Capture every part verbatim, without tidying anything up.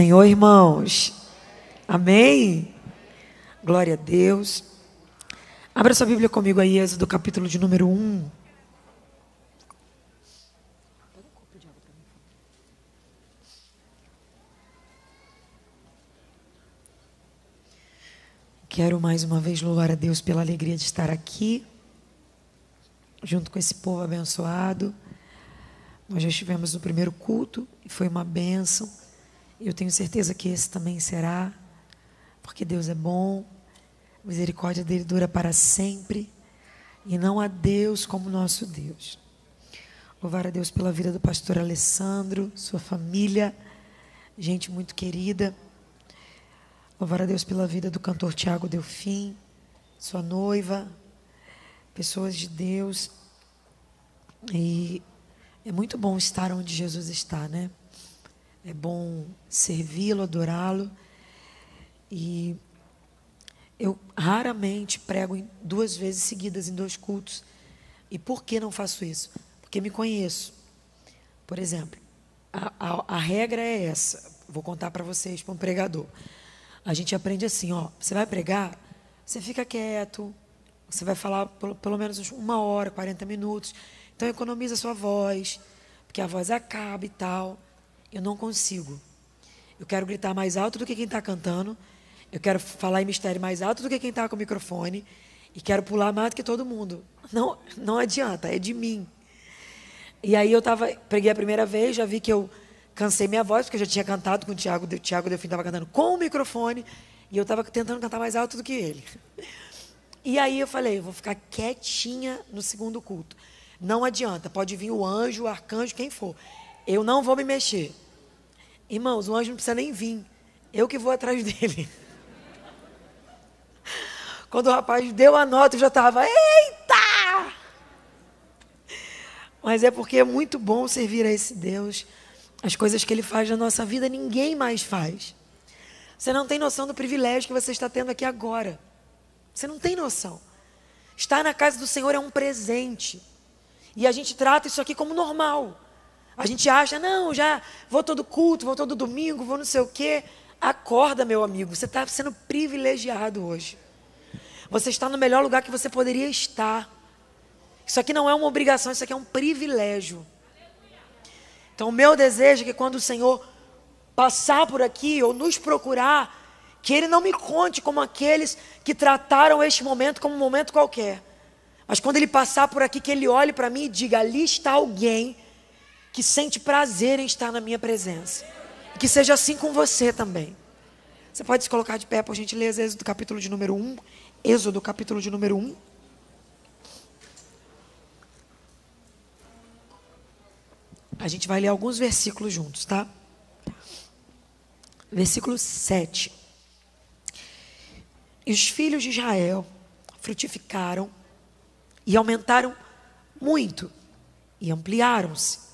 Senhor, irmãos. Amém? Glória a Deus. Abra sua Bíblia comigo aí, Êxodo, capítulo de número um. Quero mais uma vez louvar a Deus pela alegria de estar aqui, junto com esse povo abençoado. Nós já estivemos no primeiro culto e foi uma bênção. Eu tenho certeza que esse também será, porque Deus é bom, a misericórdia dele dura para sempre e não há Deus como nosso Deus. Louvar a Deus pela vida do pastor Alessandro, sua família, gente muito querida. Louvar a Deus pela vida do cantor Tiago Delfim, sua noiva, pessoas de Deus. E é muito bom estar onde Jesus está, né? É bom servi-lo, adorá-lo. E eu raramente prego em duas vezes seguidas, em dois cultos. E por que não faço isso? Porque me conheço. Por exemplo, a, a, a regra é essa. Vou contar para vocês, para um pregador. A gente aprende assim, ó, você vai pregar, você fica quieto, você vai falar pelo, pelo menos uma hora, quarenta minutos, então economiza a sua voz, porque a voz acaba e tal. Eu não consigo. Eu quero gritar mais alto do que quem está cantando, eu quero falar em mistério mais alto do que quem está com o microfone, e quero pular mais do que todo mundo. Não, não adianta, é de mim. E aí eu tava, preguei a primeira vez, já vi que eu cansei minha voz, porque eu já tinha cantado com o Tiago, o Tiago Delfim estava cantando com o microfone, e eu estava tentando cantar mais alto do que ele. E aí eu falei, eu vou ficar quietinha no segundo culto. Não adianta, pode vir o anjo, o arcanjo, quem for. Eu não vou me mexer. Irmãos, o anjo não precisa nem vir, eu que vou atrás dele. Quando o rapaz deu a nota, eu já estava, eita! Mas é porque é muito bom servir a esse Deus. As coisas que ele faz na nossa vida, ninguém mais faz. Você não tem noção do privilégio que você está tendo aqui agora. Você não tem noção. Estar na casa do Senhor é um presente. E a gente trata isso aqui como normal. A gente acha, não, já vou todo culto, vou todo domingo, vou não sei o quê. Acorda, meu amigo, você está sendo privilegiado hoje. Você está no melhor lugar que você poderia estar. Isso aqui não é uma obrigação, isso aqui é um privilégio. Então, o meu desejo é que quando o Senhor passar por aqui ou nos procurar, que Ele não me conte como aqueles que trataram este momento como um momento qualquer. Mas quando Ele passar por aqui, que Ele olhe para mim e diga, ali está alguém que sente prazer em estar na minha presença. E que seja assim com você também. Você pode se colocar de pé, por gentileza, Êxodo capítulo de número um. Êxodo capítulo de número um. A gente vai ler alguns versículos juntos, tá? Versículo sete. E os filhos de Israel frutificaram e aumentaram muito, e ampliaram-se,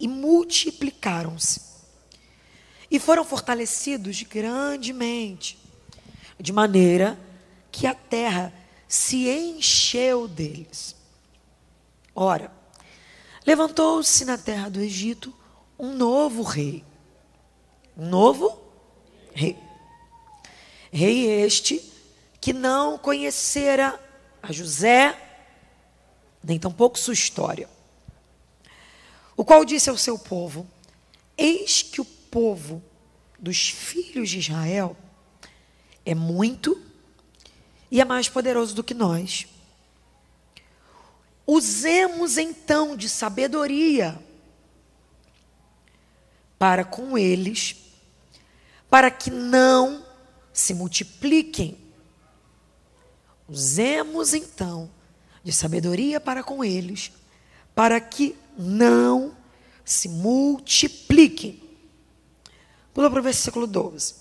e multiplicaram-se, e foram fortalecidos grandemente, de maneira que a terra se encheu deles. Ora, levantou-se na terra do Egito um novo rei, um novo rei, rei este que não conhecera a José, nem tampouco sua história, o qual disse ao seu povo, eis que o povo dos filhos de Israel é muito e é mais poderoso do que nós. Usemos então de sabedoria para com eles, para que não se multipliquem. Usemos então de sabedoria para com eles, para que não se multipliquem. Pula para o versículo doze.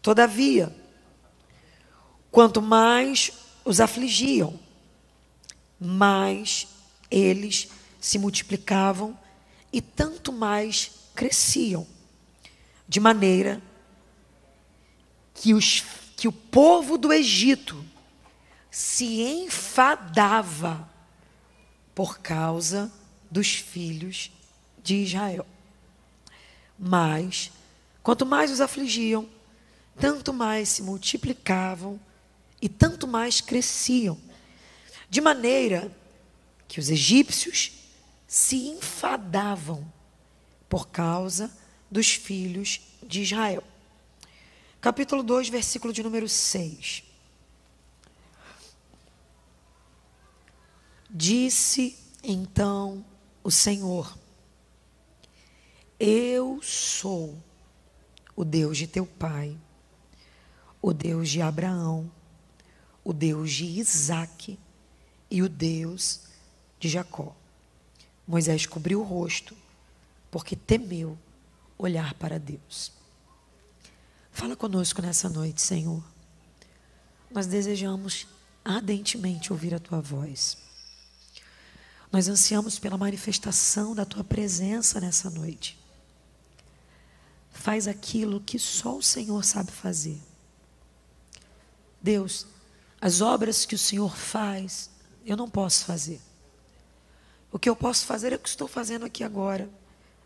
Todavia, quanto mais os afligiam, mas eles se multiplicavam e tanto mais cresciam, de maneira que, os, que o povo do Egito se enfadava por causa dos filhos de Israel. Mas, quanto mais os afligiam, tanto mais se multiplicavam e tanto mais cresciam, de maneira que os egípcios se enfadavam por causa dos filhos de Israel. Capítulo dois, versículo de número seis. Disse então o Senhor: eu sou o Deus de teu pai, o Deus de Abraão, o Deus de Isaque e o Deus de Jacó. Moisés cobriu o rosto, porque temeu olhar para Deus. Fala conosco nessa noite, Senhor. Nós desejamos ardentemente ouvir a tua voz. Nós ansiamos pela manifestação da tua presença nessa noite. Faz aquilo que só o Senhor sabe fazer. Deus, as obras que o Senhor faz, eu não posso fazer. O que eu posso fazer é o que estou fazendo aqui agora,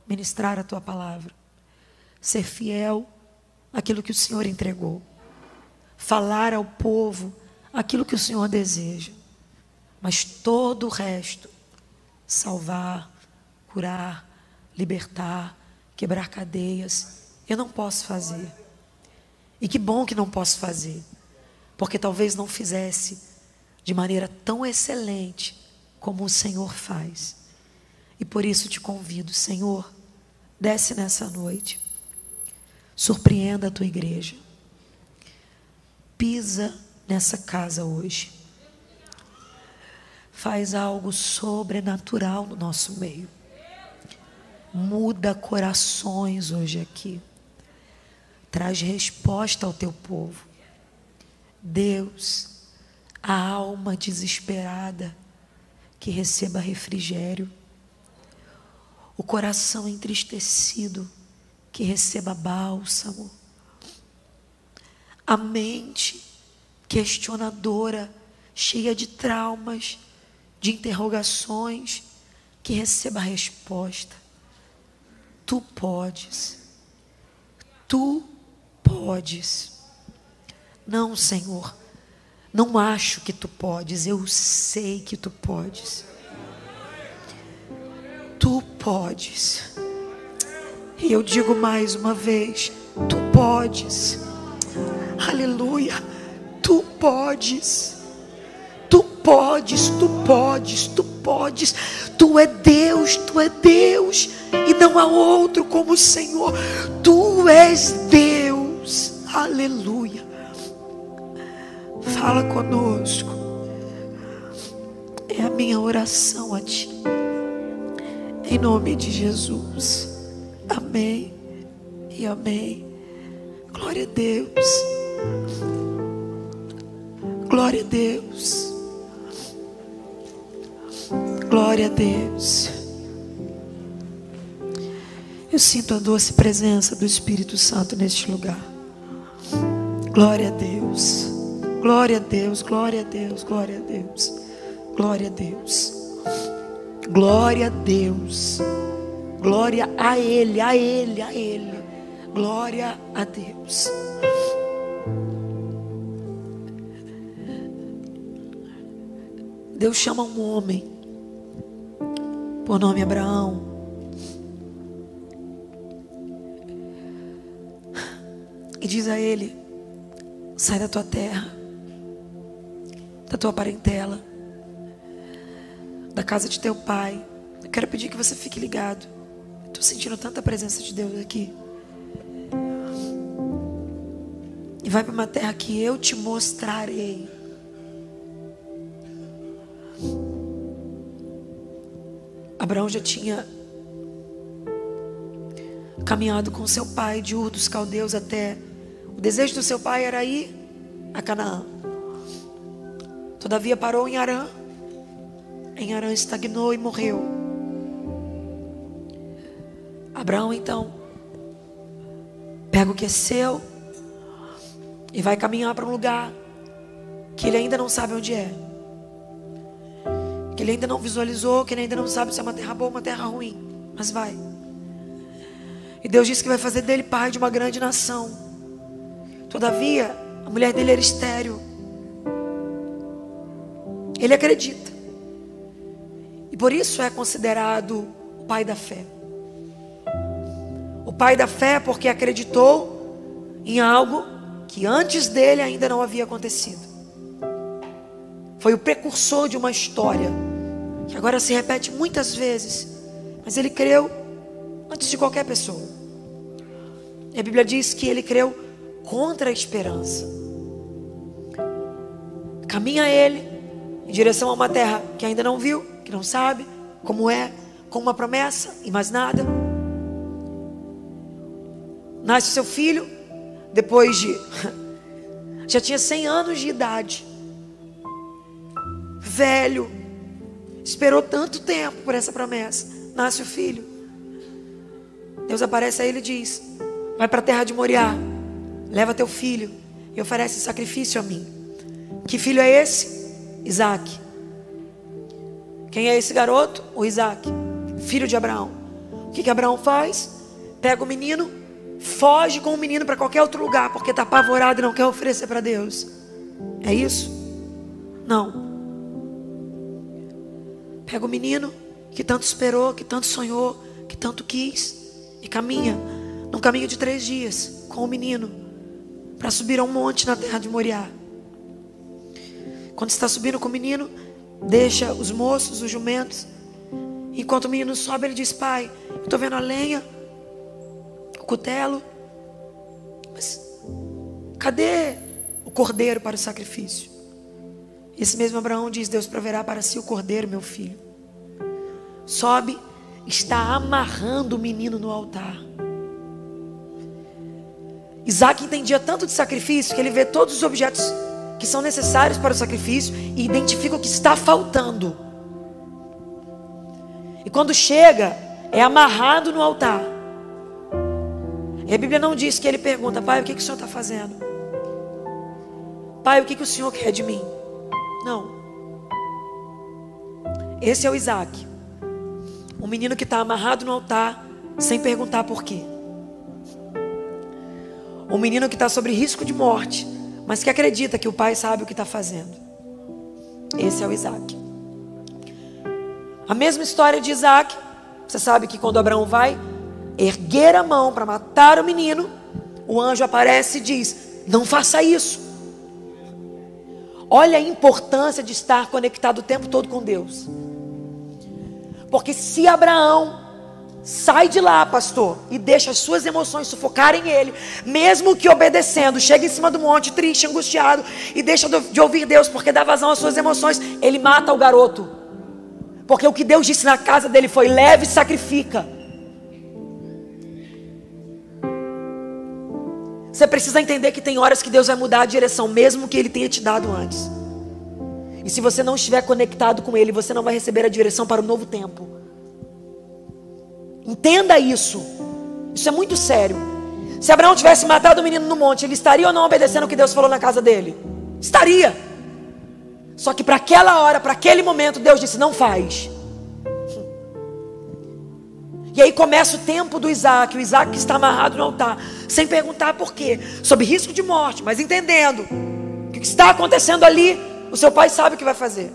ministrar a tua palavra, ser fiel àquilo que o Senhor entregou, falar ao povo aquilo que o Senhor deseja, mas todo o resto, salvar, curar, libertar, quebrar cadeias, eu não posso fazer. E que bom que não posso fazer, porque talvez não fizesse de maneira tão excelente como o Senhor faz. E por isso te convido, Senhor, desce nessa noite, surpreenda a tua igreja, pisa nessa casa hoje, faz algo sobrenatural no nosso meio, muda corações hoje aqui, traz resposta ao teu povo. Deus, a alma desesperada que receba refrigério, o coração entristecido que receba bálsamo, a mente questionadora, cheia de traumas, de interrogações, que receba resposta. Tu podes, tu podes. Não, Senhor, não acho que tu podes, eu sei que tu podes. Tu podes. E eu digo mais uma vez, tu podes. Aleluia. Tu podes. Tu podes, tu podes, tu podes. Tu é Deus, tu é Deus. E não há outro como o Senhor. Tu és Deus. Aleluia. Fala conosco. É a minha oração a ti. Em nome de Jesus. Amém e amém. Glória a Deus. Glória a Deus. Glória a Deus. Eu sinto a doce presença do Espírito Santo neste lugar. Glória a Deus. Glória a Deus, glória a Deus, glória a Deus. Glória a Deus. Glória a Deus. Glória a Ele, a Ele, a Ele. Glória a Deus. Deus chama um homem por nome Abraão. E diz a ele: sai da tua terra, da tua parentela, da casa de teu pai. Eu quero pedir que você fique ligado. Estou sentindo tanta presença de Deus aqui. E vai para uma terra que eu te mostrarei. Abraão já tinha caminhado com seu pai de Ur dos Caldeus até... O desejo do seu pai era ir a Canaã. Todavia parou em Arã. Em Arã estagnou e morreu. Abraão então pega o que é seu e vai caminhar para um lugar que ele ainda não sabe onde é, que ele ainda não visualizou, que ele ainda não sabe se é uma terra boa ou uma terra ruim, mas vai. E E Deus disse que vai fazer dele pai de uma grande nação. Todavia, a mulher dele era estéril. Ele acredita. E por isso é considerado o pai da fé. O pai da fé porque acreditou em algo que antes dele ainda não havia acontecido. Foi o precursor de uma história que agora se repete muitas vezes. Mas ele creu antes de qualquer pessoa. E a Bíblia diz que ele creu contra a esperança. Caminha ele em direção a uma terra que ainda não viu, que não sabe como é, com uma promessa e mais nada. Nasce seu filho, depois de... já tinha cem anos de idade. Velho. Esperou tanto tempo por essa promessa. Nasce o filho. Deus aparece a ele e diz: vai para a terra de Moriá, leva teu filho e oferece sacrifício a mim. Que filho é esse? Isaque. Quem é esse garoto? O Isaque, filho de Abraão. O que que Abraão faz? Pega o menino, foge com o menino para qualquer outro lugar, porque está apavorado e não quer oferecer para Deus. É isso? Não. Pega o menino que tanto esperou, que tanto sonhou, que tanto quis, e caminha num caminho de três dias com o menino para subir a um monte na terra de Moriá. Quando está subindo com o menino, deixa os moços, os jumentos. Enquanto o menino sobe, ele diz: pai, eu estou vendo a lenha, o cutelo, mas cadê o cordeiro para o sacrifício? Esse mesmo Abraão diz: Deus proverá para si o cordeiro, meu filho. Sobe, está amarrando o menino no altar. Isaque entendia tanto de sacrifício que ele vê todos os objetos que são necessários para o sacrifício e identifica o que está faltando. E quando chega, é amarrado no altar. E a Bíblia não diz que ele pergunta: pai, o que que o Senhor está fazendo? Pai, o que que o Senhor quer de mim? Não. Esse é o Isaque, um menino que está amarrado no altar sem perguntar por quê. Um menino que está sobre risco de morte, mas que acredita que o pai sabe o que está fazendo. Esse é o Isaque. A mesma história de Isaque. Você sabe que quando Abraão vai erguer a mão para matar o menino, o anjo aparece e diz: não faça isso. Olha a importância de estar conectado o tempo todo com Deus. Porque se Abraão sai de lá, pastor, e deixa as suas emoções sufocarem ele, mesmo que obedecendo, chega em cima do monte triste, angustiado, e deixa de ouvir Deus porque dá vazão às suas emoções, ele mata o garoto. Porque o que Deus disse na casa dele foi: leve e sacrifica. Você precisa entender que tem horas que Deus vai mudar a direção, mesmo que ele tenha te dado antes. E se você não estiver conectado com ele, você não vai receber a direção para o novo tempo. Entenda isso. Isso é muito sério. Se Abraão tivesse matado o menino no monte, ele estaria ou não obedecendo o que Deus falou na casa dele? Estaria. Só que para aquela hora, para aquele momento, Deus disse: não faz. E aí começa o tempo do Isaque. O Isaque que está amarrado no altar, sem perguntar por quê, sob risco de morte, mas entendendo que o que está acontecendo ali, o seu pai sabe o que vai fazer.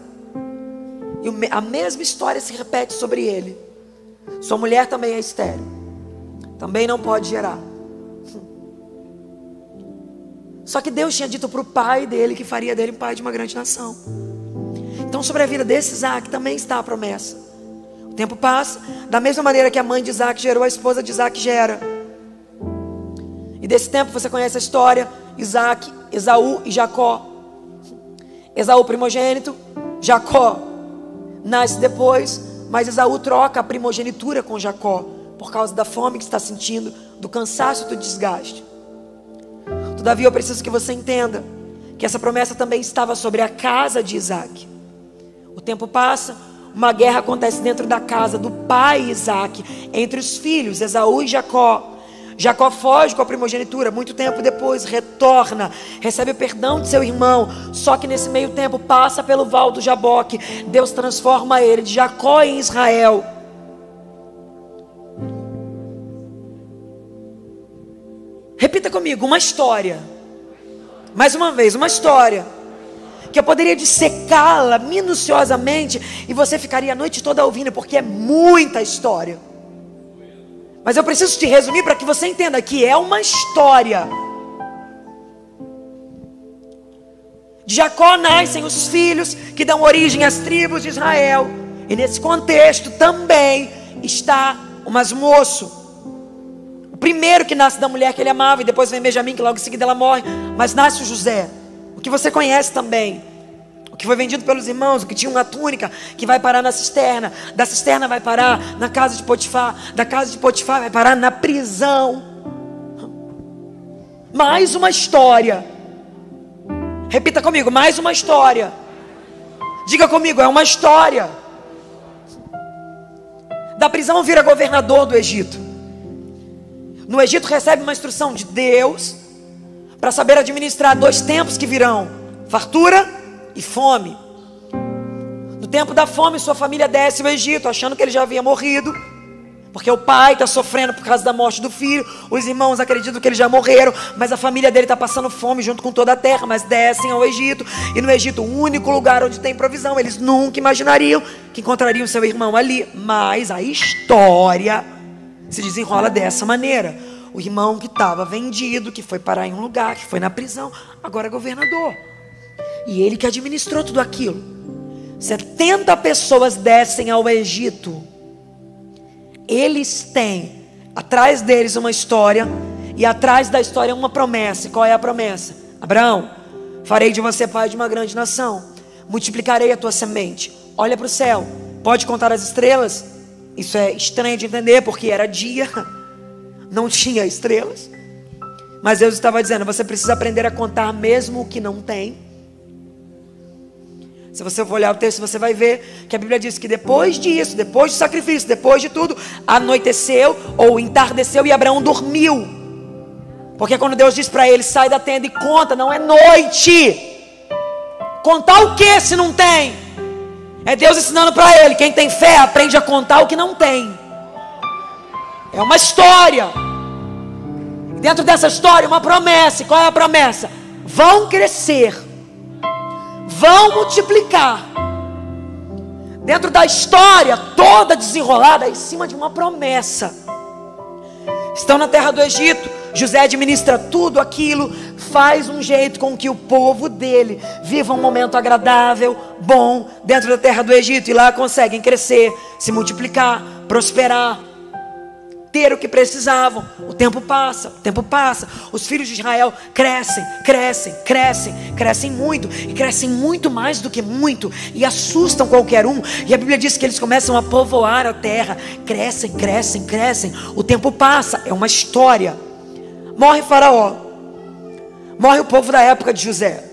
E a mesma história se repete sobre ele. Sua mulher também é estéril, também não pode gerar. Só que Deus tinha dito para o pai dele que faria dele um pai de uma grande nação. Então sobre a vida desse Isaque também está a promessa. O tempo passa. Da mesma maneira que a mãe de Isaque gerou, a esposa de Isaque gera. E desse tempo você conhece a história: Isaque, Esaú e Jacó. Esaú primogênito, Jacó nasce depois, mas Esaú troca a primogenitura com Jacó por causa da fome que está sentindo, do cansaço e do desgaste. Todavia, eu preciso que você entenda que essa promessa também estava sobre a casa de Isaque. O tempo passa, uma guerra acontece dentro da casa do pai Isaque, entre os filhos Esaú e Jacó. Jacó foge com a primogenitura, muito tempo depois retorna, recebe o perdão de seu irmão, só que nesse meio tempo passa pelo val do Jaboque. Deus transforma ele de Jacó em Israel. repita comigo, uma história, mais uma vez, uma história, que eu poderia dissecá-la minuciosamente, e você ficaria a noite toda ouvindo, porque é muita história, mas eu preciso te resumir, para que você entenda que é uma história. De Jacó nascem os filhos, que dão origem às tribos de Israel, e nesse contexto também está o masmoço, o primeiro que nasce da mulher que ele amava, e depois vem Benjamim, que logo em seguida ela morre, mas nasce o José, o que você conhece também, o que foi vendido pelos irmãos, o que tinha uma túnica, que vai parar na cisterna, da cisterna vai parar na casa de Potifar, da casa de Potifar vai parar na prisão. Mais uma história, repita comigo, mais uma história, diga comigo, é uma história. Da prisão vira governador do Egito, no Egito recebe uma instrução de Deus, para saber administrar dois tempos que virão, fartura e fome. No tempo da fome sua família desce ao Egito, achando que ele já havia morrido, porque o pai está sofrendo por causa da morte do filho, os irmãos acreditam que eles já morreram, mas a família dele está passando fome junto com toda a terra, mas descem ao Egito, e no Egito, o único lugar onde tem provisão, eles nunca imaginariam que encontrariam seu irmão ali, mas a história se desenrola dessa maneira, o irmão que estava vendido, que foi parar em um lugar, que foi na prisão, agora é governador, e ele que administrou tudo aquilo. setenta pessoas descem ao Egito, eles têm atrás deles uma história, e atrás da história uma promessa. E qual é a promessa? Abraão, farei de você pai de uma grande nação, multiplicarei a tua semente. Olha para o céu, pode contar as estrelas? Isso é estranho de entender, porque era dia, não tinha estrelas, mas Deus estava dizendo, você precisa aprender a contar mesmo o que não tem. Se você for olhar o texto, você vai ver que a Bíblia diz que depois disso, depois do sacrifício, depois de tudo, anoiteceu ou entardeceu e Abraão dormiu. Porque quando Deus diz para ele, sai da tenda e conta, não é noite. Contar o que se não tem? É Deus ensinando para ele, quem tem fé aprende a contar o que não tem. É uma história. Dentro dessa história, uma promessa. E qual é a promessa? Vão crescer, vão multiplicar. Dentro da história toda desenrolada em cima de uma promessa. Estão na terra do Egito, José administra tudo aquilo, faz um jeito com que o povo dele viva um momento agradável, bom, dentro da terra do Egito, e lá conseguem crescer, se multiplicar, prosperar, ter o que precisavam. O tempo passa, o tempo passa, os filhos de Israel crescem, crescem, crescem, crescem muito, e crescem muito mais do que muito, e assustam qualquer um, e a Bíblia diz que eles começam a povoar a terra, crescem, crescem, crescem, o tempo passa, é uma história. Morre Faraó, morre o povo da época de José,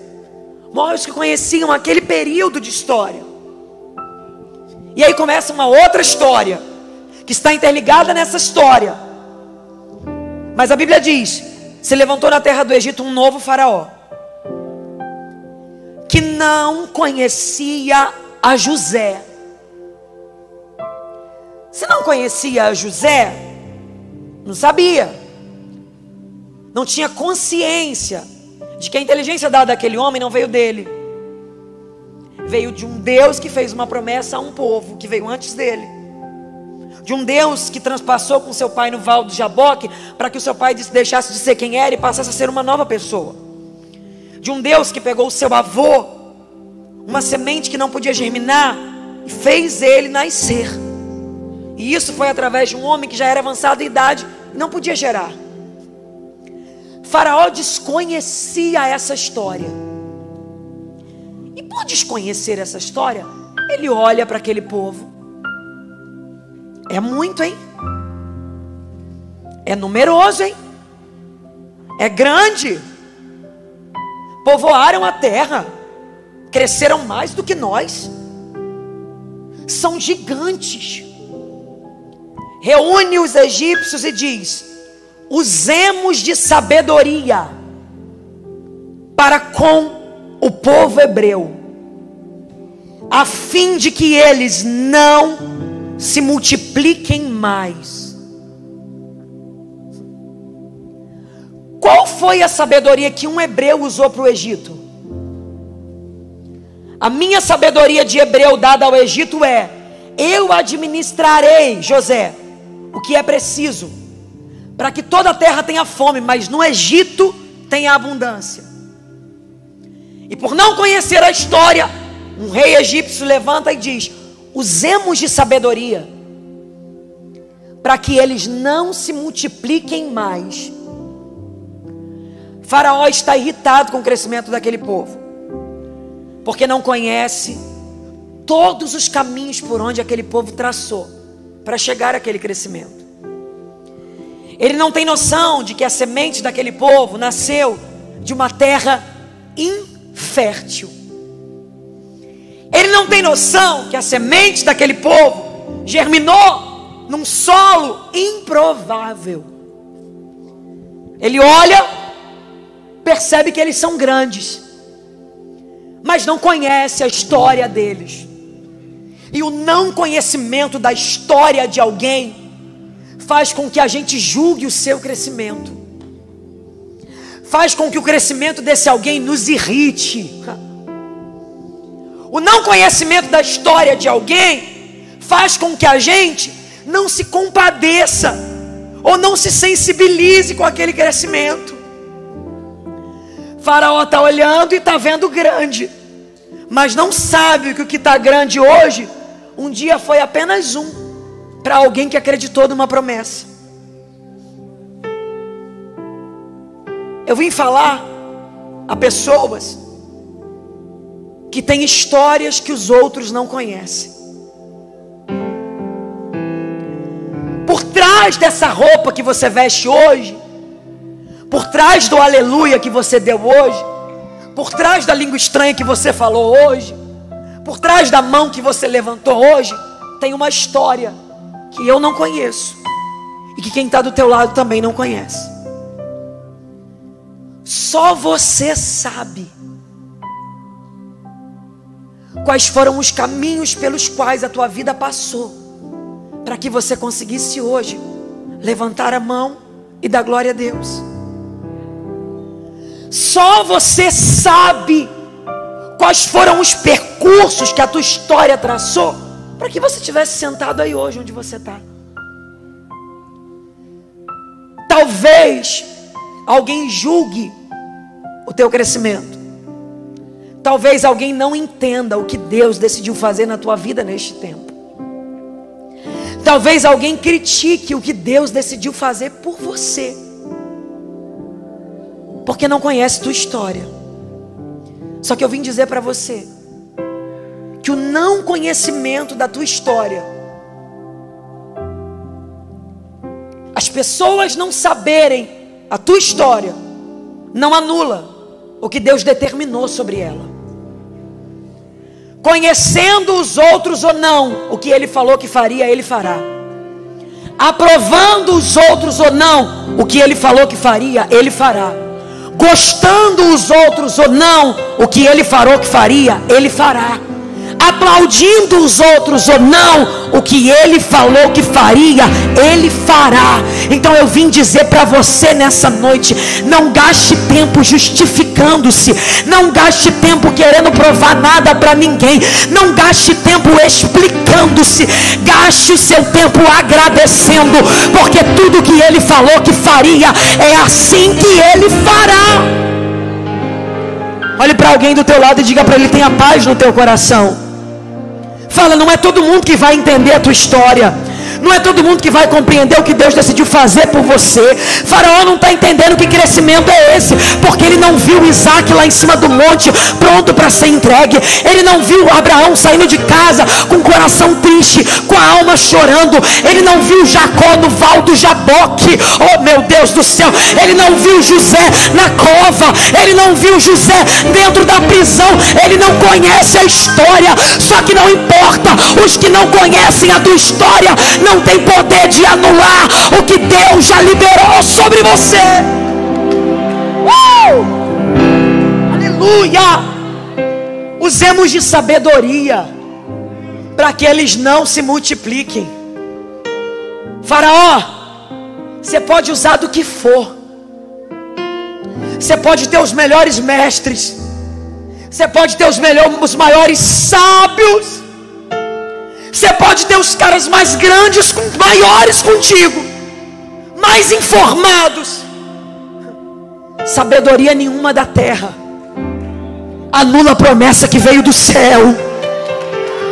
morre os que conheciam aquele período de história, e aí começa uma outra história, que está interligada nessa história, mas a Bíblia diz, se levantou na terra do Egito um novo faraó, que não conhecia a José. Se não conhecia a José, não sabia, não tinha consciência de que a inteligência dada àquele homem não veio dele, veio de um Deus que fez uma promessa a um povo que veio antes dele, de um Deus que transpassou com seu pai no val do Jaboque, para que o seu pai deixasse de ser quem era e passasse a ser uma nova pessoa, de um Deus que pegou o seu avô, uma semente que não podia germinar, e fez ele nascer, e isso foi através de um homem que já era avançado em idade, e não podia gerar. Faraó desconhecia essa história, e por desconhecer essa história, ele olha para aquele povo, é muito, hein? É numeroso, hein? É grande. Povoaram a terra, cresceram mais do que nós, são gigantes. Reúne os egípcios e diz: usemos de sabedoria para com o povo hebreu, a fim de que eles não se multipliquem mais. Qual foi a sabedoria que um hebreu usou para o Egito? A minha sabedoria de hebreu dada ao Egito é: eu administrarei, José, o que é preciso para que toda a terra tenha fome, mas no Egito tenha abundância. E por não conhecer a história, um rei egípcio levanta e diz: usemos de sabedoria para que eles não se multipliquem mais. Faraó está irritado com o crescimento daquele povo, porque não conhece todos os caminhos por onde aquele povo traçou para chegar àquele crescimento. Ele não tem noção de que a semente daquele povo nasceu de uma terra infértil. Ele não tem noção que a semente daquele povo germinou num solo improvável. Ele olha, percebe que eles são grandes, mas não conhece a história deles. E o não conhecimento da história de alguém faz com que a gente julgue o seu crescimento, faz com que o crescimento desse alguém nos irrite. O não conhecimento da história de alguém faz com que a gente não se compadeça ou não se sensibilize com aquele crescimento. Faraó está olhando e está vendo grande, mas não sabe que o que está grande hoje, um dia foi apenas um para alguém que acreditou numa promessa. Eu vim falar a pessoas que têm histórias que os outros não conhecem. Por trás dessa roupa que você veste hoje, por trás do aleluia que você deu hoje, por trás da língua estranha que você falou hoje, por trás da mão que você levantou hoje, tem uma história que eu não conheço e que quem está do teu lado também não conhece. Só você sabe quais foram os caminhos pelos quais a tua vida passou para que você conseguisse hoje levantar a mão e dar glória a Deus. Só você sabe quais foram os percursos que a tua história traçou para que você estivesse sentado aí hoje onde você está. Talvez alguém julgue o teu crescimento. Talvez alguém não entenda o que Deus decidiu fazer na tua vida neste tempo. Talvez alguém critique o que Deus decidiu fazer por você, porque não conhece tua história. Só que eu vim dizer para você que o não conhecimento da tua história, as pessoas não saberem a tua história, não anula o que Deus determinou sobre ela. Conhecendo os outros ou não, o que Ele falou que faria, Ele fará. Aprovando os outros ou não, o que Ele falou que faria, Ele fará. Gostando os outros ou não, o que Ele falou que faria, Ele fará. Aplaudindo os outros ou não, o que Ele falou que faria, Ele fará. Então eu vim dizer para você nessa noite: não gaste tempo justificando-se, não gaste tempo querendo provar nada para ninguém, não gaste tempo explicando-se, gaste o seu tempo agradecendo, porque tudo que Ele falou que faria, é assim que Ele fará. Olhe para alguém do teu lado e diga para ele: tenha paz no teu coração. Fala, não é todo mundo que vai entender a tua história, não é todo mundo que vai compreender o que Deus decidiu fazer por você. Faraó não está entendendo que crescimento é esse, porque ele não viu Isaque lá em cima do monte, pronto para ser entregue. Ele não viu Abraão saindo de casa com o coração triste, com a alma chorando. Ele não viu Jacó no val do Jaboque, oh meu Deus do céu. Ele não viu José na cova, ele não viu José dentro da prisão. Ele não conhece a história. Só que não importa, os que não conhecem a tua história não tem poder de anular o que Deus já liberou sobre você. Uh! Aleluia! Usemos de sabedoria para que eles não se multipliquem. Faraó, você pode usar do que for, Você pode ter os melhores mestres, você pode ter os melhores, os maiores sábios, você pode ter os caras mais grandes, maiores contigo, mais informados. Sabedoria nenhuma da terra anula a promessa que veio do céu.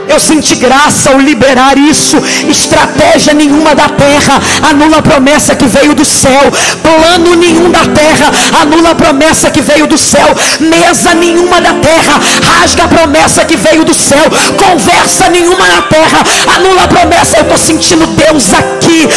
Eu senti graça ao liberar isso. Estratégia nenhuma da terra anula a promessa que veio do céu. Plano nenhum da terra anula a promessa que veio do céu. Mesa nenhuma da terra rasga a promessa que veio do céu. Conversa nenhuma na terra anula a promessa. Eu estou sentindo Deus aqui.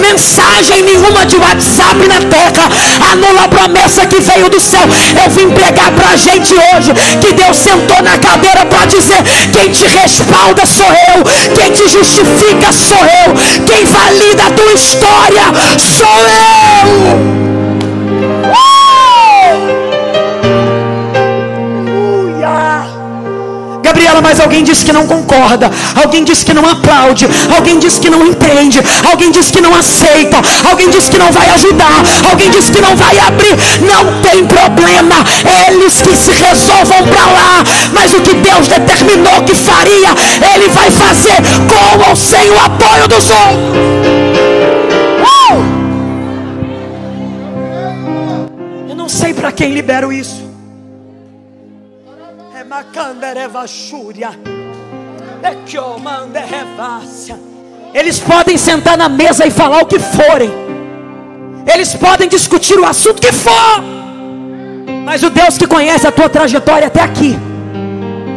Mensagem nenhuma de WhatsApp na terra anula a promessa que veio do céu. Eu vim pregar para a gente hoje que Deus sentou na cadeira para dizer: quem te responde sou eu, quem te justifica sou eu, quem valida a tua história sou eu. uh! Uh, yeah. Gabriela, mas alguém disse que não concorda, alguém disse que não aplaude, alguém disse que não entende, alguém disse que não aceita, alguém disse que não vai ajudar, alguém disse que não vai abrir. Não tem problema, eles que se resolvam para lá, mas o que Deus determinou que faria, Ele vai fazer, com ou sem o apoio dos outros. uh! Eu não sei para quem libero isso. Eles podem sentar na mesa e falar o que forem, eles podem discutir o assunto que for, mas o Deus que conhece a tua trajetória até aqui,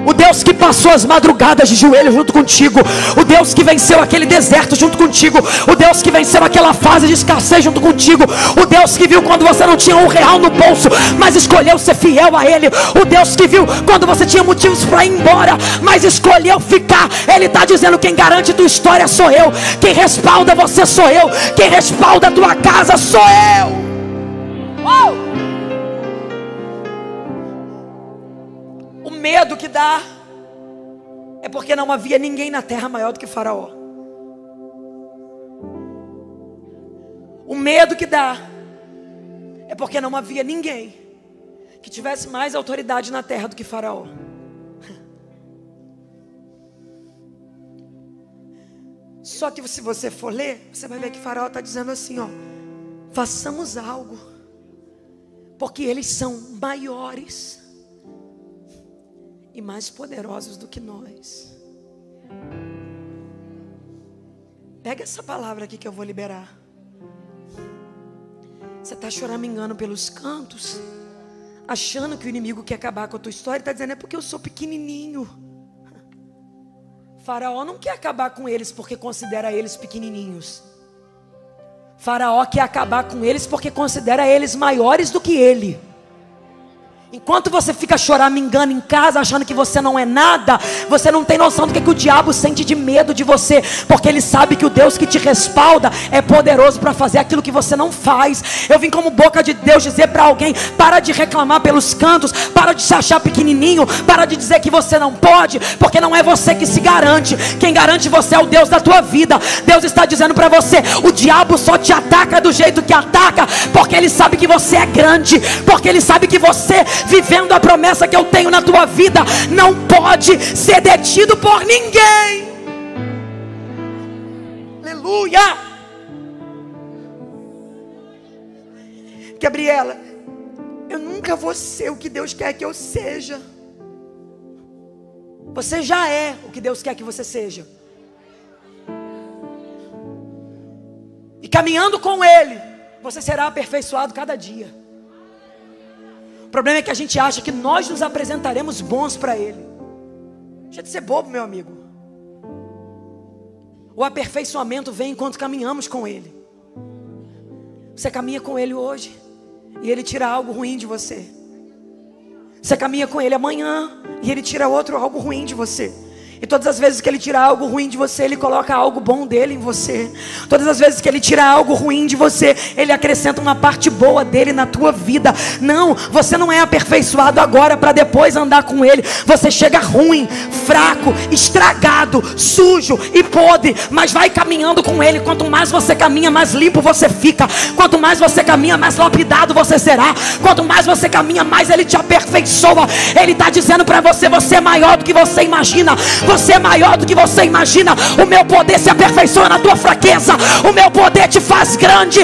o Deus que passou as madrugadas de joelho junto contigo, o Deus que venceu aquele deserto junto contigo, o Deus que venceu aquela fase de escassez junto contigo, o Deus que viu quando você não tinha um real no bolso, mas escolheu ser fiel a Ele, o Deus que viu quando você tinha motivos para ir embora, mas escolheu ficar. Ele está dizendo: quem garante tua história sou eu, quem respalda você sou eu, quem respalda tua casa sou eu. oh! Medo que dá é porque não havia ninguém na terra maior do que Faraó. O medo que dá é porque não havia ninguém que tivesse mais autoridade na terra do que Faraó. Só que se você for ler, você vai ver que Faraó está dizendo assim, ó: façamos algo, porque eles são maiores e mais poderosos do que nós. Pega essa palavra aqui que eu vou liberar. Você está choramingando pelos cantos, achando que o inimigo quer acabar com a tua história. Está dizendo: é porque eu sou pequenininho. Faraó não quer acabar com eles porque considera eles pequenininhos. Faraó quer acabar com eles porque considera eles maiores do que ele. Enquanto você fica choramingando em casa, achando que você não é nada, você não tem noção do que, é que o diabo sente de medo de você, porque ele sabe que o Deus que te respalda é poderoso para fazer aquilo que você não faz. Eu vim como boca de Deus dizer para alguém: para de reclamar pelos cantos, para de se achar pequenininho, para de dizer que você não pode, porque não é você que se garante. Quem garante você é o Deus da tua vida. Deus está dizendo para você: o diabo só te ataca do jeito que ataca porque ele sabe que você é grande, porque ele sabe que você, vivendo a promessa que eu tenho na tua vida, não pode ser detido por ninguém. Aleluia. Gabriela, eu nunca vou ser o que Deus quer que eu seja. Você já é o que Deus quer que você seja. E caminhando com Ele, você será aperfeiçoado cada dia. O problema é que a gente acha que nós nos apresentaremos bons para Ele. Deixa de ser bobo, meu amigo. O aperfeiçoamento vem enquanto caminhamos com Ele. Você caminha com Ele hoje e Ele tira algo ruim de você. Você caminha com Ele amanhã e Ele tira outro algo ruim de você. E todas as vezes que Ele tira algo ruim de você, Ele coloca algo bom dele em você. Todas as vezes que Ele tira algo ruim de você, Ele acrescenta uma parte boa dele na tua vida. Não, você não é aperfeiçoado agora para depois andar com Ele. Você chega ruim, fraco, estragado, sujo e podre, mas vai caminhando com Ele. Quanto mais você caminha, mais limpo você fica. Quanto mais você caminha, mais lapidado você será. Quanto mais você caminha, mais Ele te aperfeiçoa. Ele está dizendo para você: você é maior do que você imagina. Você é maior do que você imagina. O meu poder se aperfeiçoa na tua fraqueza. O meu poder te faz grande.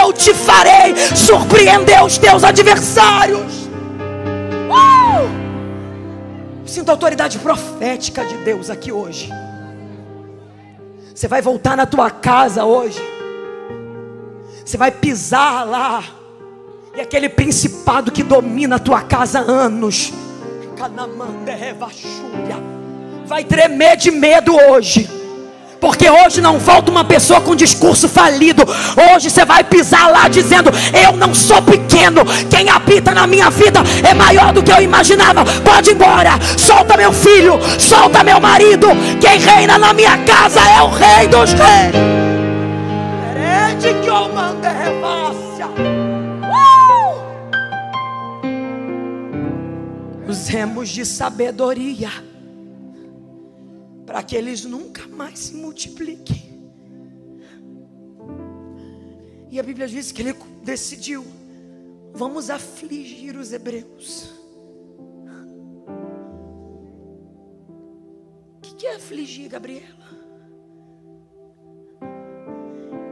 Eu te farei surpreender os teus adversários. Uh! Sinto a autoridade profética de Deus aqui hoje. Você vai voltar na tua casa hoje. Você vai pisar lá. E aquele principado que domina a tua casa há anos vai tremer de medo hoje, porque hoje não falta uma pessoa com discurso falido. Hoje você vai pisar lá dizendo: eu não sou pequeno, quem habita na minha vida é maior do que eu imaginava. Pode ir embora, solta meu filho, solta meu marido, quem reina na minha casa é o Rei dos Reis. Os remos de sabedoria, para que eles nunca mais se multipliquem. E a Bíblia diz que ele decidiu: vamos afligir os hebreus. O que é afligir, Gabriela?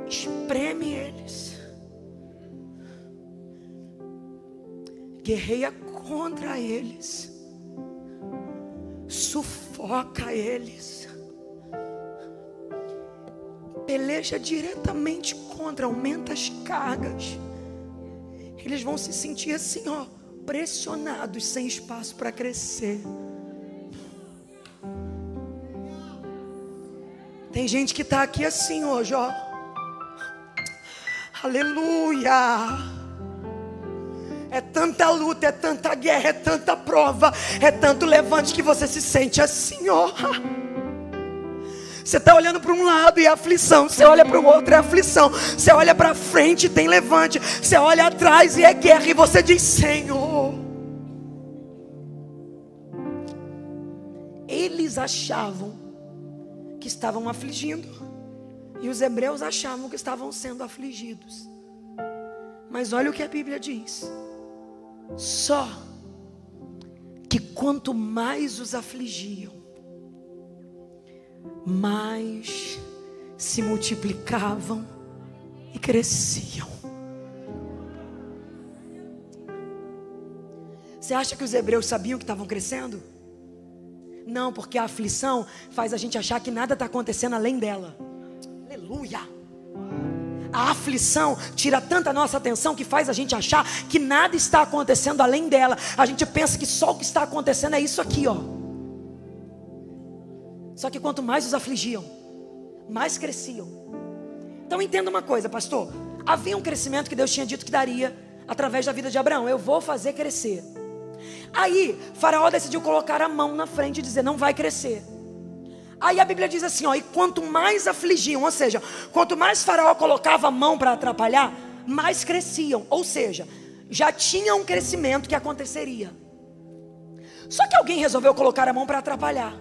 Espreme eles, guerreia contra eles, sufoca eles, peleja diretamente contra, aumenta as cargas. Eles vão se sentir assim, ó, pressionados, sem espaço para crescer. Tem gente que está aqui assim hoje, ó, aleluia. É tanta luta, é tanta guerra, é tanta prova, é tanto levante que você se sente assim, ó. Você está olhando para um lado e é aflição. Você olha para o outro, é aflição. Você olha para frente e tem levante. Você olha atrás e é guerra. E você diz: Senhor. Eles achavam que estavam afligindo, e os hebreus achavam que estavam sendo afligidos. Mas olha o que a Bíblia diz: só que quanto mais os afligiam, mais se multiplicavam e cresciam. Você acha que os hebreus sabiam que estavam crescendo? Não, porque a aflição faz a gente achar que nada está acontecendo além dela. Aleluia! A aflição tira tanta nossa atenção que faz a gente achar que nada está acontecendo além dela. A gente pensa que só o que está acontecendo é isso aqui, ó. Só que quanto mais os afligiam, mais cresciam. Então entenda uma coisa, pastor. Havia um crescimento que Deus tinha dito que daria através da vida de Abraão. Eu vou fazer crescer. Aí Faraó decidiu colocar a mão na frente e dizer: não vai crescer. Aí a Bíblia diz assim, ó: e quanto mais afligiam, ou seja, quanto mais Faraó colocava a mão para atrapalhar, mais cresciam. Ou seja, já tinha um crescimento que aconteceria. Só que alguém resolveu colocar a mão para atrapalhar.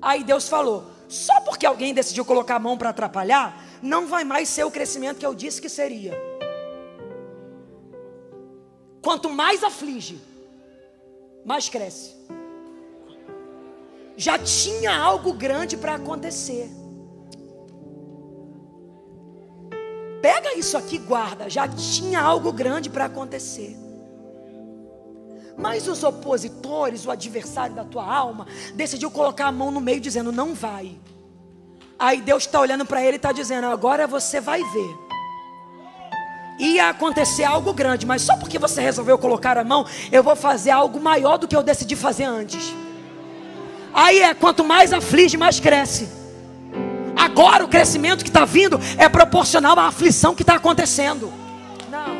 Aí Deus falou: só porque alguém decidiu colocar a mão para atrapalhar, não vai mais ser o crescimento que eu disse que seria. Quanto mais aflige, mais cresce. Já tinha algo grande para acontecer. Pega isso aqui e guarda. Já tinha algo grande para acontecer. Mas os opositores, o adversário da tua alma, decidiu colocar a mão no meio dizendo: não vai. Aí Deus está olhando para ele e está dizendo: agora você vai ver. Ia acontecer algo grande, mas só porque você resolveu colocar a mão, eu vou fazer algo maior do que eu decidi fazer antes. Aí é quanto mais aflige, mais cresce. Agora o crescimento que está vindo é proporcional à aflição que está acontecendo. Não.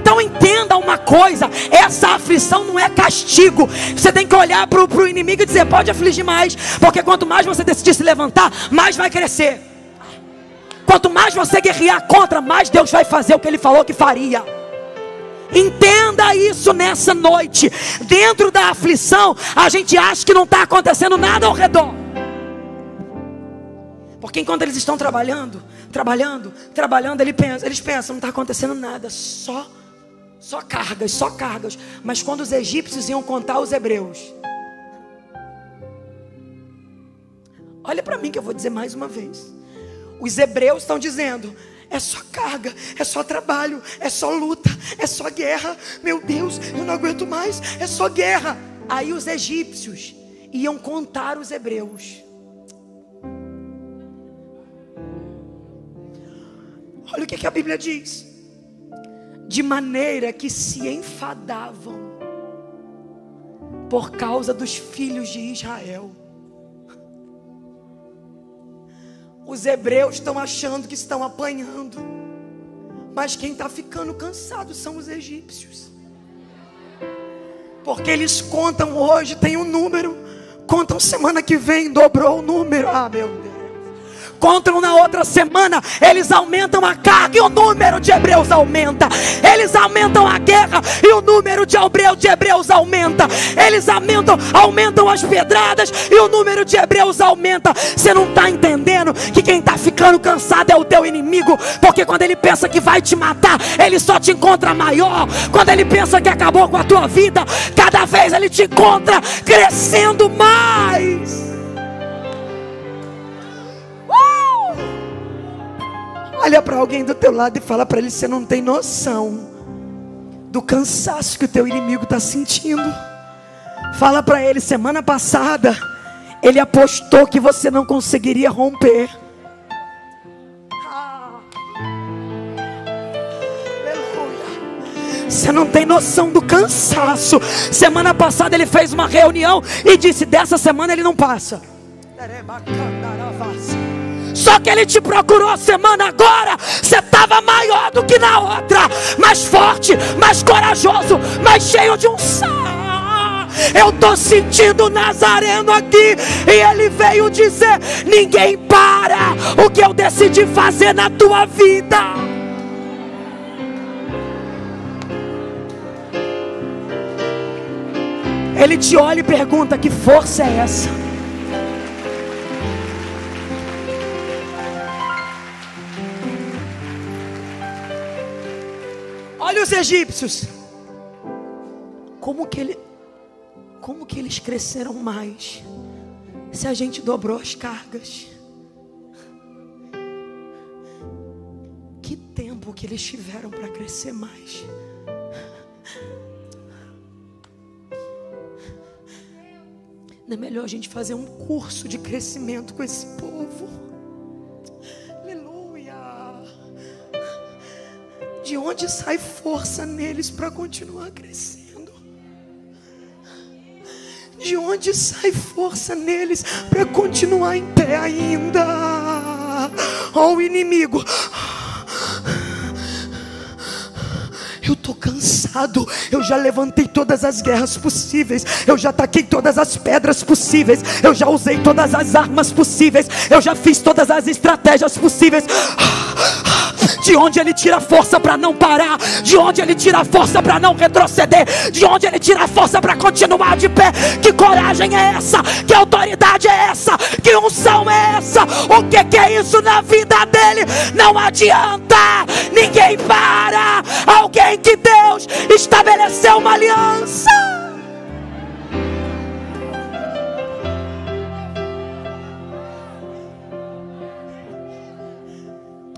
Então Então entenda uma coisa: essa aflição não é castigo. Você tem que olhar para o inimigo e dizer: pode afligir mais, porque quanto mais você decidir se levantar, mais vai crescer. Quanto mais você guerrear contra, mais Deus vai fazer o que Ele falou que faria. Entenda isso nessa noite. Dentro da aflição, a gente acha que não está acontecendo nada ao redor. Porque enquanto eles estão trabalhando, trabalhando, trabalhando, eles pensam, eles pensam não está acontecendo nada, só, só cargas, só cargas. Mas quando os egípcios iam contar aos hebreus, olha para mim que eu vou dizer mais uma vez. Os hebreus estão dizendo: é só carga, é só trabalho, é só luta, é só guerra. Meu Deus, eu não aguento mais, é só guerra. Aí os egípcios iam contar os hebreus. Olha o que, que a Bíblia diz: de maneira que se enfadavam por causa dos filhos de Israel. Os hebreus estão achando que estão apanhando, mas quem está ficando cansado são os egípcios, porque eles contam hoje, tem um número, contam semana que vem, dobrou o número, ah meu Deus, contam na outra semana, eles aumentam a carga e o número de hebreus aumenta, eles aumentam a guerra e o número de hebreus aumenta, eles aumentam, aumentam as pedradas e o número de hebreus aumenta. Você não está entendendo que quem está ficando cansado é o teu inimigo, porque quando ele pensa que vai te matar, ele só te encontra maior. Quando ele pensa que acabou com a tua vida, cada vez ele te encontra crescendo mais. Olha para alguém do teu lado e fala para ele: você não tem noção do cansaço que o teu inimigo está sentindo. Fala para ele: semana passada ele apostou que você não conseguiria romper. Você não tem noção do cansaço. Semana passada ele fez uma reunião e disse: dessa semana ele não passa. Só que ele te procurou semana agora, você estava maior do que na outra, mais forte, mais corajoso, mais cheio de unção. Eu estou sentindo o Nazareno aqui, e ele veio dizer: ninguém para o que eu decidi fazer na tua vida. Ele te olha e pergunta: que força é essa? Olha os egípcios, como que, ele, como que eles cresceram mais, se a gente dobrou as cargas. Que tempo que eles tiveram para crescer mais. Não é melhor a gente fazer um curso de crescimento com esse povo? De onde sai força neles para continuar crescendo? De onde sai força neles para continuar em pé ainda? Ó, o inimigo: eu estou cansado, eu já levantei todas as guerras possíveis, eu já taquei todas as pedras possíveis, eu já usei todas as armas possíveis, eu já fiz todas as estratégias possíveis. De onde ele tira força para não parar? De onde ele tira força para não retroceder? De onde ele tira força para continuar de pé? Que coragem é essa? Que autoridade é essa? Que unção é essa? O que, que é isso na vida dele? Não adianta, ninguém para alguém que Deus estabeleceu uma aliança.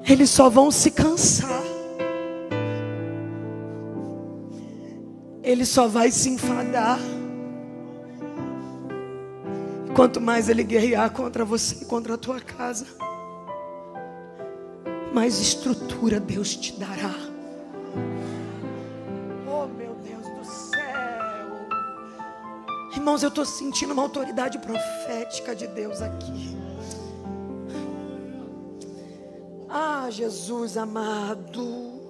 Eles só vão se cansar, ele só vai se enfadar. Quanto mais ele guerrear contra você, contra a tua casa, mais estrutura Deus te dará. Oh meu Deus do céu, irmãos, eu estou sentindo uma autoridade profética de Deus aqui. Ah, Jesus amado,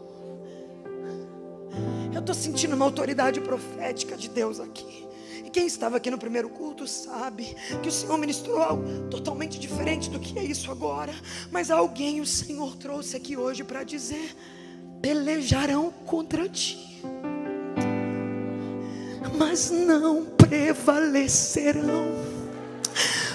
estou sentindo uma autoridade profética de Deus aqui. E quem estava aqui no primeiro culto sabe que o Senhor ministrou algo totalmente diferente do que é isso agora. Mas alguém o Senhor trouxe aqui hoje para dizer: pelejarão contra ti, mas não prevalecerão,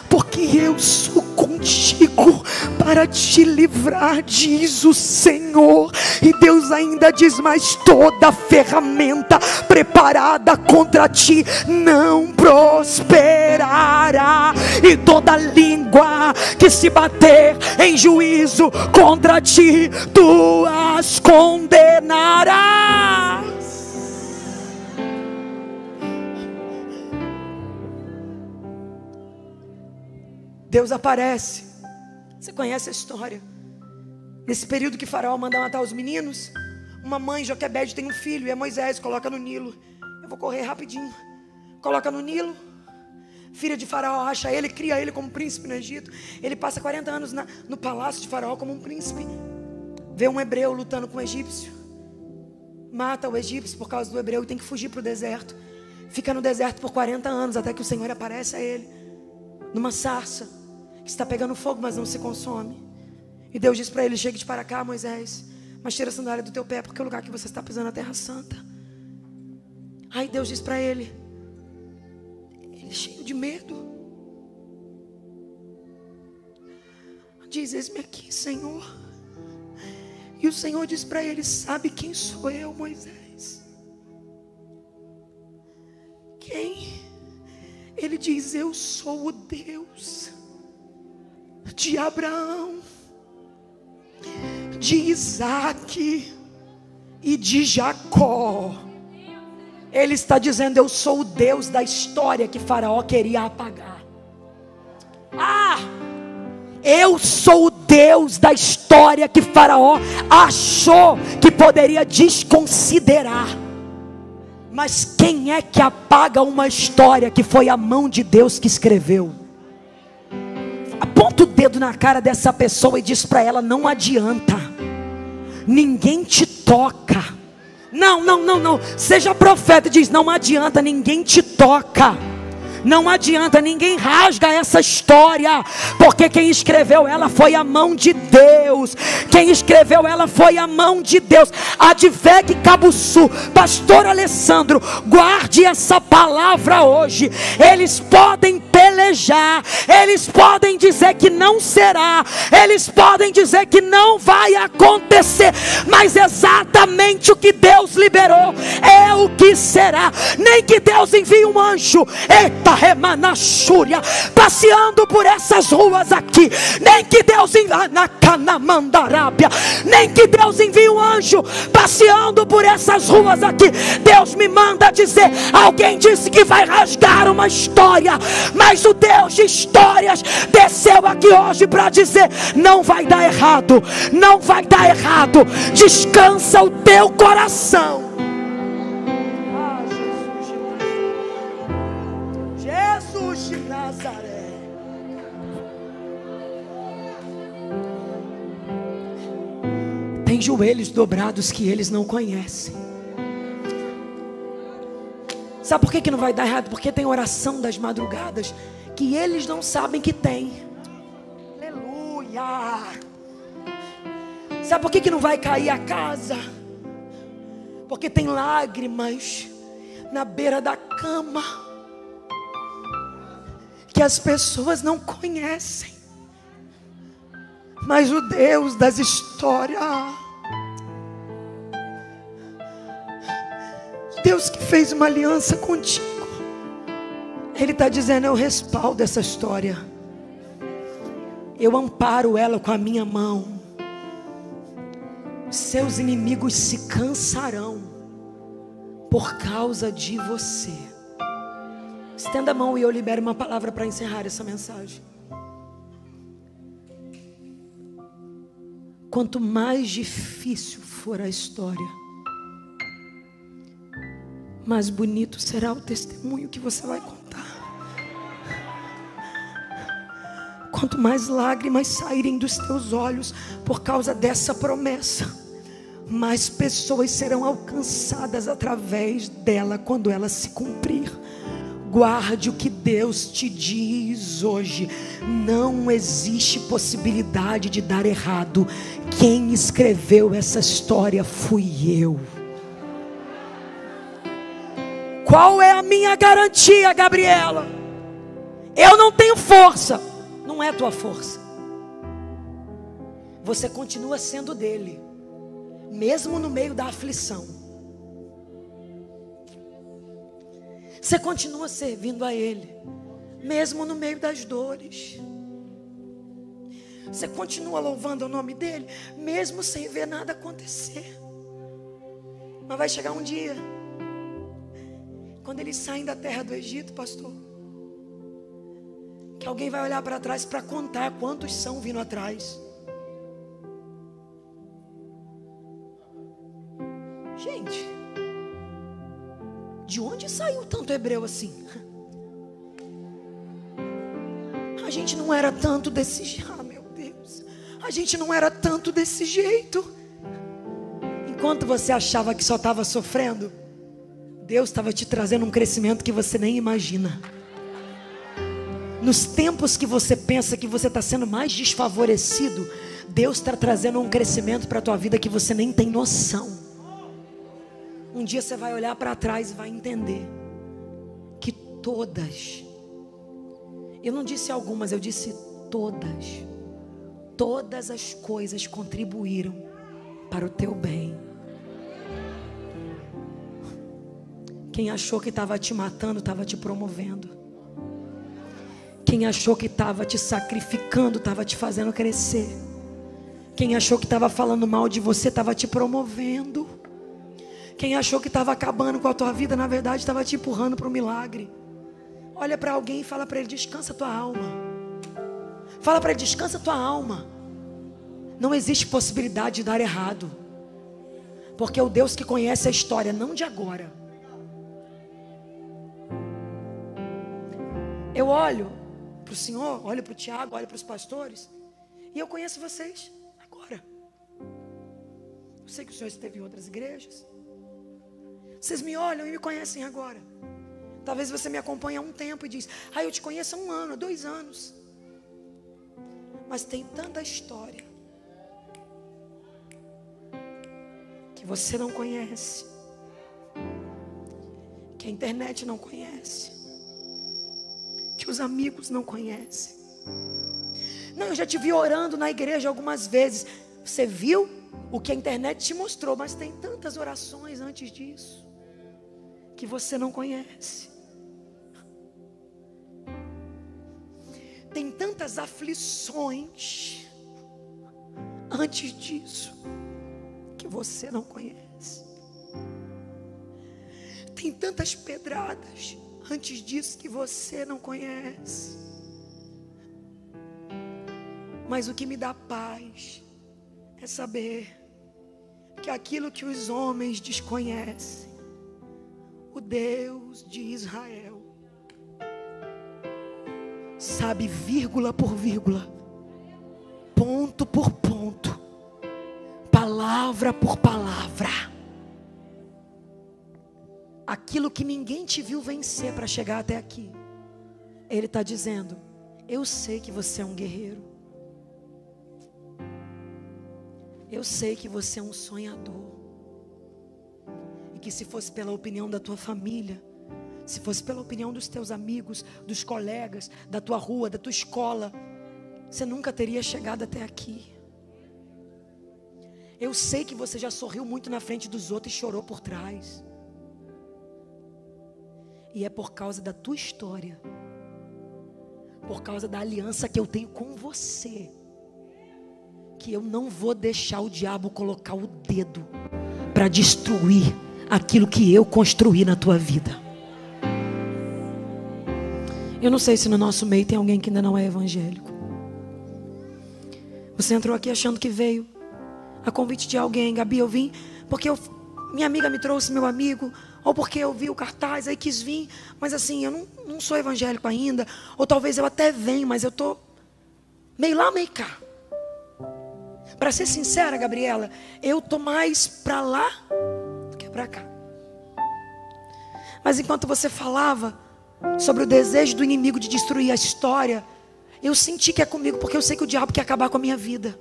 porque eu sou contigo para te livrar, diz o Senhor. E Deus ainda diz: mas toda ferramenta preparada contra ti não prosperará, e toda língua que se bater em juízo contra ti, tu as condenarás. Deus aparece. Você conhece a história? Nesse período que Faraó manda matar os meninos, uma mãe, Joquebede, tem um filho, e é Moisés, coloca no Nilo. Eu vou correr rapidinho. Coloca no Nilo. Filha de Faraó acha ele, cria ele como príncipe no Egito. Ele passa quarenta anos na, no palácio de Faraó como um príncipe. Vê um hebreu lutando com um egípcio, mata o egípcio por causa do hebreu e tem que fugir para o deserto. Fica no deserto por quarenta anos até que o Senhor aparece a ele numa sarça que está pegando fogo, mas não se consome. E Deus diz para ele: chegue-te para cá, Moisés, mas tira a sandália do teu pé, porque o lugar que você está pisando é a terra santa. Aí Deus diz para ele, ele cheio de medo, diz: eis-me aqui, Senhor. E o Senhor diz para ele: sabe quem sou eu, Moisés? Quem? Ele diz: eu sou o Deus de Abraão, de Isaque e de Jacó. Ele está dizendo: eu sou o Deus da história que Faraó queria apagar. Ah, eu sou o Deus da história que Faraó achou que poderia desconsiderar. Mas quem é que apaga uma história que foi a mão de Deus que escreveu? Aponta o dedo na cara dessa pessoa e diz para ela: não adianta, ninguém te toca. Não, não, não, não. Seja profeta e diz: não adianta, ninguém te toca. Não adianta, ninguém rasga essa história, porque quem escreveu ela foi a mão de Deus. Quem escreveu ela foi a mão de Deus. Advec Cabuçu, pastor Alessandro, guarde essa palavra hoje. Eles podem pelejar, eles podem dizer que não será, eles podem dizer que não vai acontecer, mas exatamente o que Deus liberou é o que será. Nem que Deus envie um anjo, eita remanachúria, passeando por essas ruas aqui, nem que Deus envie na Canamandarábia, nem que Deus envie um anjo passeando por essas ruas aqui, Deus me manda dizer: alguém disse que vai rasgar uma história, mas o Deus de histórias desceu aqui hoje para dizer: não vai dar errado, não vai dar errado, descansa o teu coração. Ah, Jesus de Nazaré, Jesus de Nazaré. Tem joelhos dobrados que eles não conhecem. Sabe por que que não vai dar errado? Porque tem oração das madrugadas que eles não sabem que tem. Aleluia! Sabe por que que não vai cair a casa? Porque tem lágrimas na beira da cama que as pessoas não conhecem. Mas o Deus das histórias, Deus que fez uma aliança contigo, Ele está dizendo: eu respaldo essa história, eu amparo ela com a minha mão. Seus inimigos se cansarão por causa de você. Estenda a mão e eu libero uma palavra para encerrar essa mensagem. Quanto mais difícil for a história, mais bonito será o testemunho que você vai contar. Quanto mais lágrimas saírem dos teus olhos por causa dessa promessa, mas pessoas serão alcançadas através dela quando ela se cumprir. Guarde o que Deus te diz hoje. Não existe possibilidade de dar errado. Quem escreveu essa história fui eu. Qual é a minha garantia, Gabriela? Eu não tenho força. Não é tua força. Você continua sendo dele, mesmo no meio da aflição. Você continua servindo a ele, mesmo no meio das dores. Você continua louvando o nome dele, mesmo sem ver nada acontecer. Mas vai chegar um dia, quando eles saem da terra do Egito, pastor, que alguém vai olhar para trás para contar quantos são vindo atrás. Gente, de onde saiu tanto hebreu assim? A gente não era tanto desse... Ah, meu Deus. A gente não era tanto desse jeito. Enquanto você achava que só estava sofrendo, Deus estava te trazendo um crescimento que você nem imagina. Nos tempos que você pensa que você está sendo mais desfavorecido, Deus está trazendo um crescimento para a tua vida que você nem tem noção. Um dia você vai olhar para trás e vai entender que todas, eu não disse algumas, eu disse todas, todas as coisas contribuíram para o teu bem. Quem achou que estava te matando, estava te promovendo. Quem achou que estava te sacrificando, estava te fazendo crescer. Quem achou que estava falando mal de você, estava te promovendo. Quem achou que estava acabando com a tua vida, na verdade estava te empurrando para o milagre. Olha para alguém e fala para ele, descansa tua alma. Fala para ele, descansa tua alma. Não existe possibilidade de dar errado. Porque é o Deus que conhece a história, não de agora. Eu olho para o Senhor, olho para o Tiago, olho para os pastores, e eu conheço vocês agora. Eu sei que o Senhor esteve em outras igrejas. Vocês me olham e me conhecem agora. Talvez você me acompanhe há um tempo e diz, ah, eu te conheço há um ano, há dois anos. Mas tem tanta história que você não conhece, que a internet não conhece, que os amigos não conhecem. Não, eu já te vi orando na igreja algumas vezes. Você viu o que a internet te mostrou, mas tem tantas orações antes disso que você não conhece. Tem tantas aflições antes disso que você não conhece. Tem tantas pedradas antes disso que você não conhece. Mas o que me dá paz é saber que aquilo que os homens desconhecem, o Deus de Israel sabe vírgula por vírgula, ponto por ponto, palavra por palavra, aquilo que ninguém te viu vencer para chegar até aqui. Ele está dizendo, eu sei que você é um guerreiro. Eu sei que você é um sonhador. E que se fosse pela opinião da tua família, se fosse pela opinião dos teus amigos, dos colegas, da tua rua, da tua escola, você nunca teria chegado até aqui. Eu sei que você já sorriu muito na frente dos outros e chorou por trás. E é por causa da tua história, por causa da aliança que eu tenho com você, que eu não vou deixar o diabo colocar o dedo para destruir aquilo que eu construí na tua vida. Eu não sei se no nosso meio tem alguém que ainda não é evangélico. Você entrou aqui achando que veio a convite de alguém. Gabi, eu vim porque eu, minha amiga me trouxe, meu amigo, ou porque eu vi o cartaz, aí quis vir, mas assim, eu não, não sou evangélico ainda, ou talvez eu até venha, mas eu tô meio lá, meio cá. Para ser sincera, Gabriela, eu estou mais para lá do que para cá. Mas enquanto você falava sobre o desejo do inimigo de destruir a história, eu senti que é comigo, porque eu sei que o diabo quer acabar com a minha vida.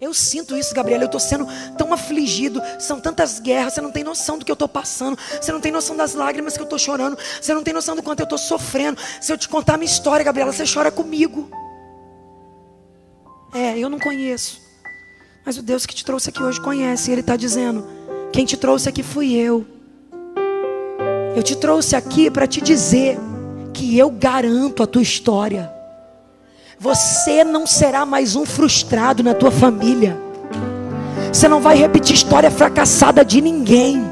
Eu sinto isso, Gabriela, eu estou sendo tão afligido, são tantas guerras, você não tem noção do que eu estou passando, você não tem noção das lágrimas que eu estou chorando, você não tem noção do quanto eu estou sofrendo. Se eu te contar a minha história, Gabriela, você chora comigo. É, eu não conheço, mas o Deus que te trouxe aqui hoje conhece, e Ele está dizendo, quem te trouxe aqui fui eu. Eu te trouxe aqui para te dizer que eu garanto a tua história. Você não será mais um frustrado na tua família. Você não vai repetir história fracassada de ninguém.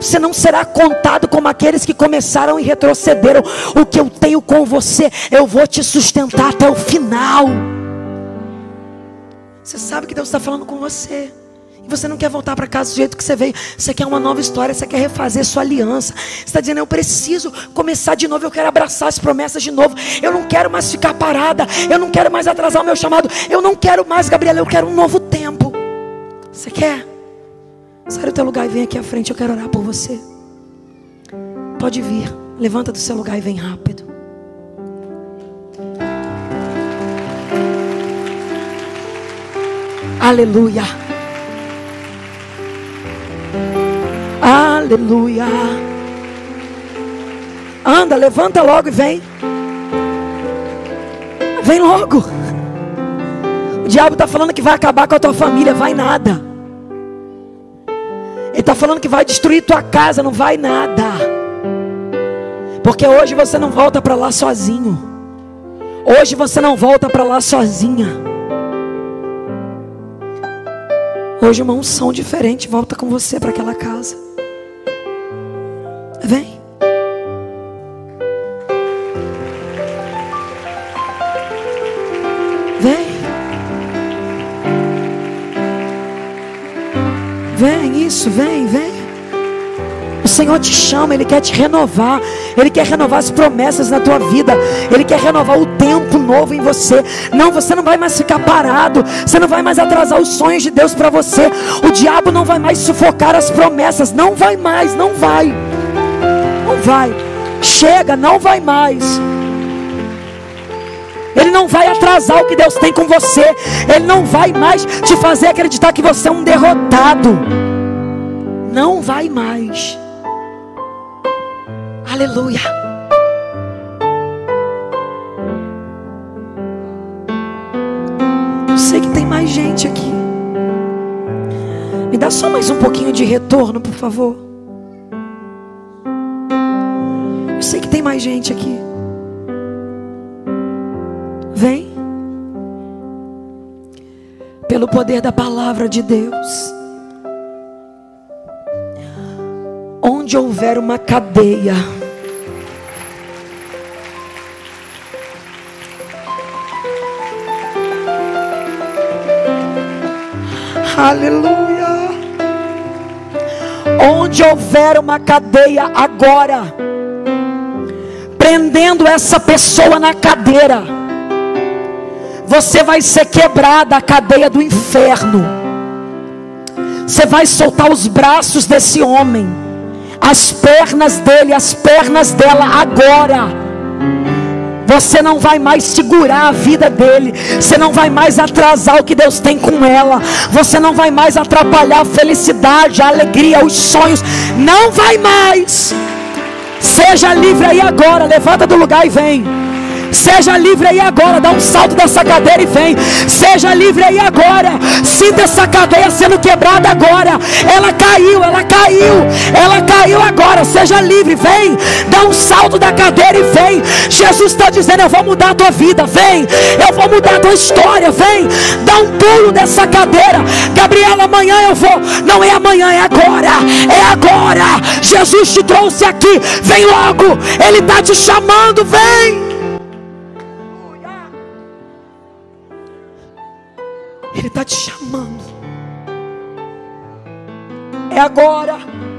Você não será contado como aqueles que começaram e retrocederam. O que eu tenho com você, eu vou te sustentar até o final. Você sabe que Deus está falando com você. E você não quer voltar para casa do jeito que você veio. Você quer uma nova história, você quer refazer sua aliança. Você está dizendo, eu preciso começar de novo, eu quero abraçar as promessas de novo. Eu não quero mais ficar parada, eu não quero mais atrasar o meu chamado. Eu não quero mais, Gabriela, eu quero um novo tempo. Você quer? Sai do teu lugar e vem aqui à frente, eu quero orar por você. Pode vir, levanta do seu lugar e vem rápido. Aleluia. Aleluia. Anda, levanta logo e vem. Vem logo. O diabo está falando que vai acabar com a tua família. Vai nada. Ele está falando que vai destruir tua casa. Não vai nada. Porque hoje você não volta para lá sozinho. Hoje você não volta para lá sozinha. Hoje uma unção diferente volta com você para aquela casa. Vem. Vem. Vem, isso, vem, vem. O Senhor te chama, Ele quer te renovar. Ele quer renovar as promessas na tua vida. Ele quer renovar o tempo novo em você. Não, você não vai mais ficar parado. Você não vai mais atrasar os sonhos de Deus para você. O diabo não vai mais sufocar as promessas. Não vai mais, não vai. Vai, chega, não vai mais. Ele não vai atrasar o que Deus tem com você. Ele não vai mais te fazer acreditar que você é um derrotado. Não vai mais. Aleluia. Eu sei que tem mais gente aqui. Me dá só mais um pouquinho de retorno, por favor. Eu sei que tem mais gente aqui. Vem. Pelo poder da palavra de Deus. Onde houver uma cadeia, aleluia. Onde houver uma cadeia agora, prendendo essa pessoa na cadeira, você vai ser quebrada a cadeia do inferno. Você vai soltar os braços desse homem, as pernas dele, as pernas dela agora. Você não vai mais segurar a vida dele. Você não vai mais atrasar o que Deus tem com ela. Você não vai mais atrapalhar a felicidade, a alegria, os sonhos. Não vai mais. Seja livre aí agora, levanta do lugar e vem. Seja livre aí agora, dá um salto dessa cadeira e vem. Seja livre aí agora, sinta essa cadeia sendo quebrada agora. Ela caiu, ela caiu, ela caiu agora. Seja livre, vem, dá um salto da cadeira e vem. Jesus está dizendo, eu vou mudar a tua vida, vem. Eu vou mudar a tua história, vem. Dá um pulo dessa cadeira. Gabriela, amanhã eu vou. Não é amanhã, é agora, é agora. Jesus te trouxe aqui, vem logo. Ele está te chamando, vem. Ele está te chamando. É agora.